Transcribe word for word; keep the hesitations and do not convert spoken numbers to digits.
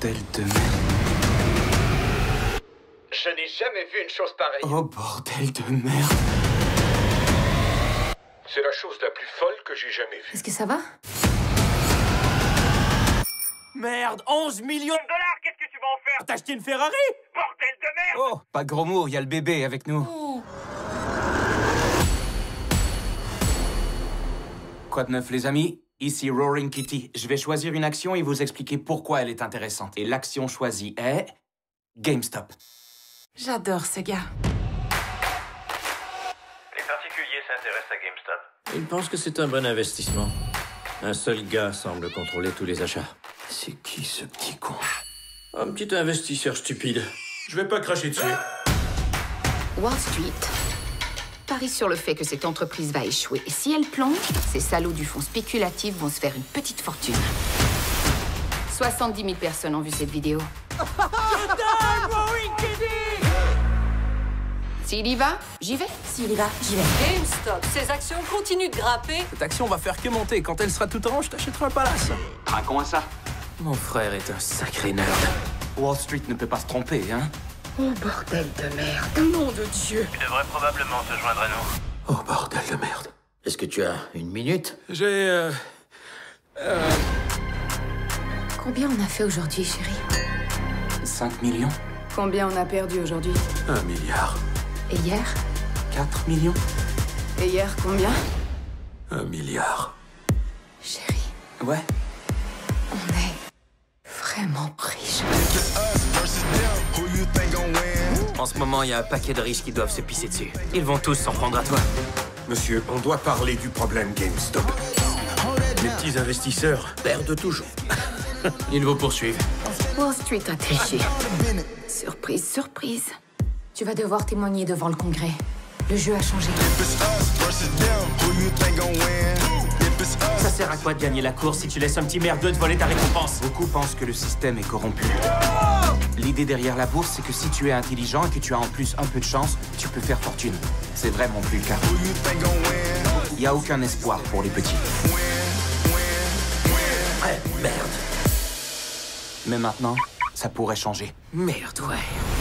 bordel de merde. Je n'ai jamais vu une chose pareille. Oh, bordel de merde. C'est la chose la plus folle que j'ai jamais vue. Est-ce que ça va? Merde, onze millions de dollars, qu'est-ce que tu vas en faire? T'as acheté une Ferrari? Bordel de merde. Oh, pas de gros mots, il y a le bébé avec nous. Oh. Quoi de neuf, les amis? Ici Roaring Kitty. Je vais choisir une action et vous expliquer pourquoi elle est intéressante. Et l'action choisie est... GameStop. J'adore ce gars. Les particuliers s'intéressent à GameStop. Ils pensent que c'est un bon investissement. Un seul gars semble contrôler tous les achats. C'est qui ce petit con? Un petit investisseur stupide. Je vais pas cracher dessus. Wall Street parie sur le fait que cette entreprise va échouer. Et si elle plonge, ces salauds du fonds spéculatif vont se faire une petite fortune. soixante-dix mille personnes ont vu cette vidéo. S'il y va, j'y vais. S'il y va, j'y vais. GameStop, ces actions continuent de grimper. Cette action va faire que monter. Quand elle sera toute orange, t'achèteras un palace. Raconte ça. Mon frère est un sacré nerd. Wall Street ne peut pas se tromper, hein. Oh, bordel de merde. Nom de Dieu. Tu devrais probablement te joindre à nous. Oh, bordel de merde. Est-ce que tu as une minute? J'ai... Euh... Euh... Combien on a fait aujourd'hui, chérie? cinq millions. Combien on a perdu aujourd'hui? Un milliard. Et hier? quatre millions. Et hier, combien? Un milliard. Chérie. Ouais. On est vraiment riches. En ce moment, il y a un paquet de riches qui doivent se pisser dessus. Ils vont tous s'en prendre à toi. Monsieur, on doit parler du problème GameStop. Les petits investisseurs perdent toujours. Ils vous poursuivent. Wall Street a triché. Surprise, surprise. Tu vas devoir témoigner devant le Congrès. Le jeu a changé. Ça sert à quoi de gagner la course si tu laisses un petit merdeux te voler ta récompense? Beaucoup pensent que le système est corrompu. L'idée derrière la bourse, c'est que si tu es intelligent et que tu as en plus un peu de chance, tu peux faire fortune. C'est vraiment plus le cas. Il n'y a aucun espoir pour les petits. Ouais, merde. Mais maintenant, ça pourrait changer. Merde, ouais.